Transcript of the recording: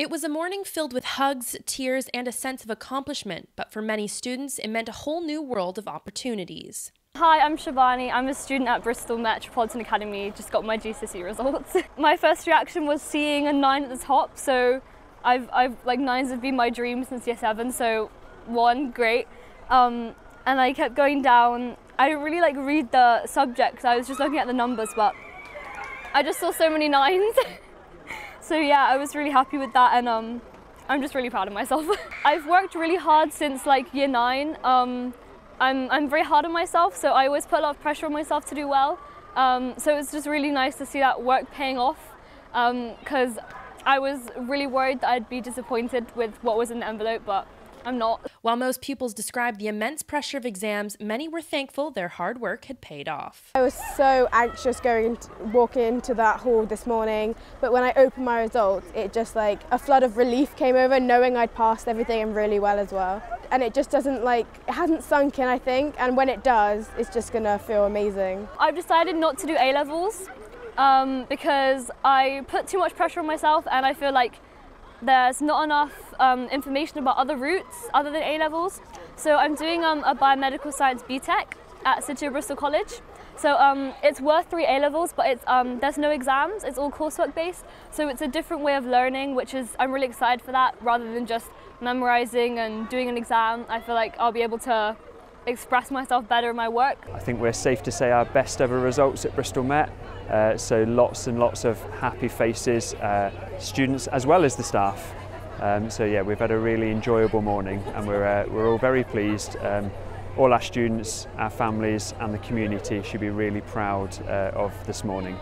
It was a morning filled with hugs, tears, and a sense of accomplishment, but for many students, it meant a whole new world of opportunities. Hi, I'm Shivani. I'm a student at Bristol Metropolitan Academy, just got my GCSE results. My first reaction was seeing a 9 at the top, so like 9s have been my dream since year 7, so 1, great. And I kept going down. I didn't really like read the subjects, I was just looking at the numbers, but I just saw so many 9s. So yeah, I was really happy with that, and I'm just really proud of myself. I've worked really hard since like year 9. I'm very hard on myself, so I always put a lot of pressure on myself to do well. So it's just really nice to see that work paying off, because I was really worried that I'd be disappointed with what was in the envelope, but I'm not. While most pupils described the immense pressure of exams, many were thankful their hard work had paid off. I was so anxious walking into that hall this morning, but when I opened my results, it just like a flood of relief came over, knowing I'd passed everything and really well as well. And it just doesn't it hasn't sunk in, I think, and when it does, it's just gonna feel amazing. I've decided not to do A-levels because I put too much pressure on myself, and I feel like there's not enough information about other routes other than A-levels. So I'm doing a biomedical science BTEC at City of Bristol College. So it's worth 3 A-levels, but it's, there's no exams, it's all coursework based. So it's a different way of learning, which is, I'm really excited for that, rather than just memorizing and doing an exam. I feel like I'll be able to express myself better in my work. I think we're safe to say our best ever results at Bristol Met. So lots and lots of happy faces, students as well as the staff. So yeah, we've had a really enjoyable morning, and we're all very pleased. All our students, our families and the community should be really proud of this morning.